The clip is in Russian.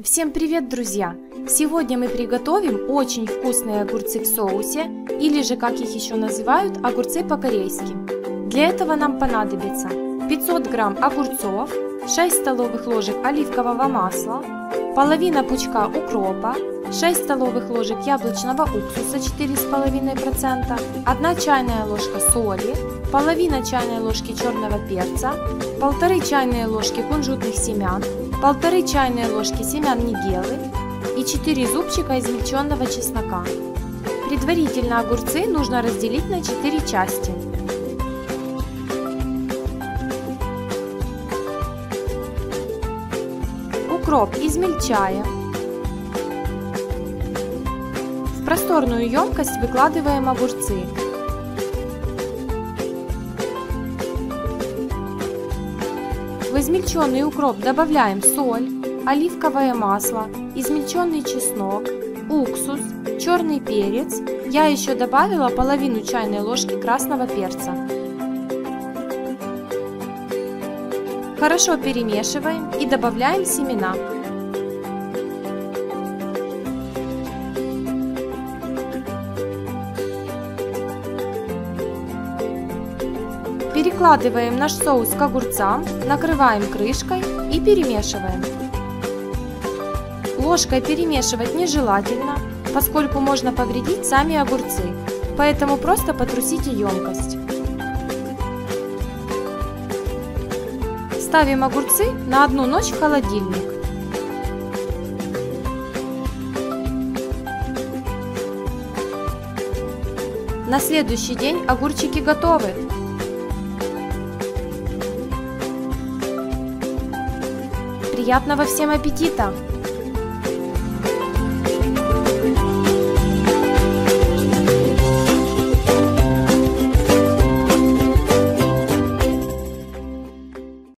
Всем привет, друзья! Сегодня мы приготовим очень вкусные огурцы в соусе, или же, как их еще называют, огурцы по-корейски. Для этого нам понадобится 500 грамм огурцов, 6 столовых ложек оливкового масла, половина пучка укропа, 6 столовых ложек яблочного уксуса 4,5%, 1 чайная ложка соли, половина чайной ложки черного перца, 1,5 чайные ложки кунжутных семян, 1,5 чайные ложки семян нигелы и 4 зубчика измельченного чеснока. Предварительно огурцы нужно разделить на 4 части. Укроп измельчаем. В просторную емкость выкладываем огурцы. В измельченный укроп добавляем соль, оливковое масло, измельченный чеснок, уксус, черный перец. Я еще добавила половину чайной ложки красного перца. Хорошо перемешиваем и добавляем семена. Перекладываем наш соус к огурцам, накрываем крышкой и перемешиваем. Ложкой перемешивать нежелательно, поскольку можно повредить сами огурцы, поэтому просто потрусите емкость. Ставим огурцы на 1 ночь в холодильник. На следующий день огурчики готовы. Приятного всем аппетита!